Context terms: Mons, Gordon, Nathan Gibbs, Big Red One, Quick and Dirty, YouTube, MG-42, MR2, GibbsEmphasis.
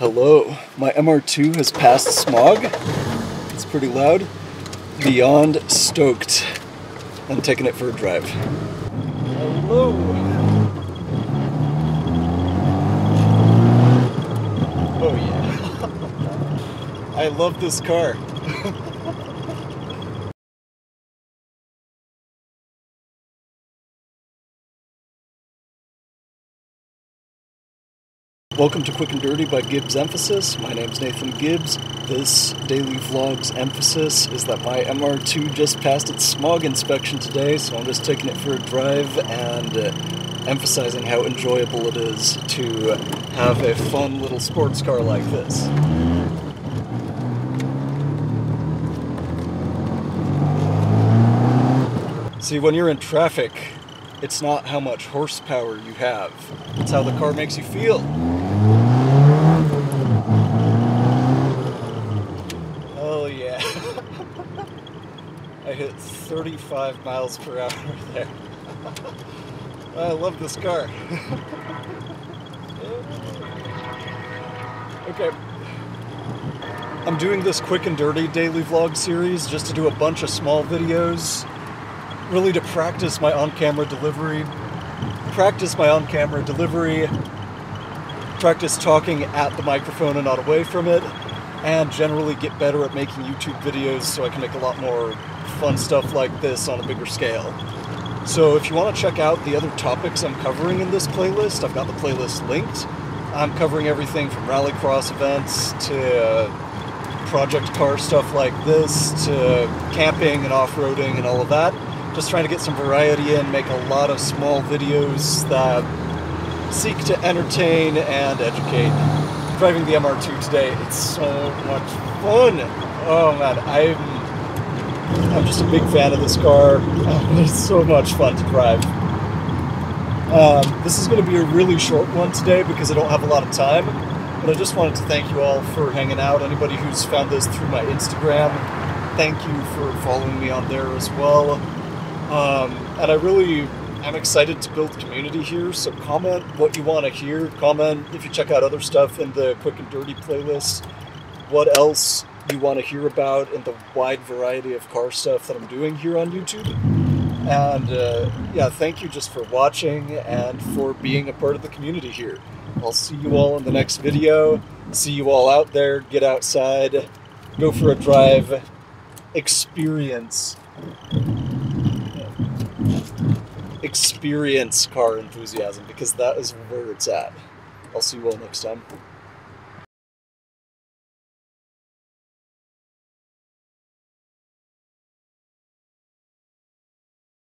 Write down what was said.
Hello, my MR2 has passed smog. It's pretty loud. Beyond stoked. I'm taking it for a drive. Hello. Oh yeah. I love this car. Welcome to Quick and Dirty by GibbsEmphasis. My name's Nathan Gibbs. This daily vlog's emphasis is that my MR2 just passed its smog inspection today, so I'm just taking it for a drive and emphasizing how enjoyable it is to have a fun little sports car like this. See, when you're in traffic, it's not how much horsepower you have, it's how the car makes you feel. Oh yeah. I hit 35 miles per hour there. I love this car. Okay. I'm doing this Quick and Dirty daily vlog series just to do a bunch of small videos, really to practice my on-camera delivery. Practice talking at the microphone and not away from it, and generally get better at making YouTube videos so I can make a lot more fun stuff like this on a bigger scale. So if you want to check out the other topics I'm covering in this playlist, I've got the playlist linked. I'm covering everything from rallycross events to project car stuff like this to camping and off-roading and all of that. Just trying to get some variety in, make a lot of small videos that seek to entertain and educate. Driving the MR2 today, it's so much fun. Oh man, I'm just a big fan of this car. It's so much fun to drive. This is going to be a really short one today because I don't have a lot of time, but I just wanted to thank you all for hanging out. Anybody who's found this through my Instagram, thank you for following me on there as well. And I really am excited to build community here, so comment what you want to hear. Comment if you check out other stuff in the Quick and Dirty playlist, what else you want to hear about in the wide variety of car stuff that I'm doing here on YouTube. And yeah, thank you just for watching and for being a part of the community here. I'll see you all in the next video. See you all out there. Get outside, go for a drive, experience car enthusiasm, because that is where it's at. I'll see you all next time.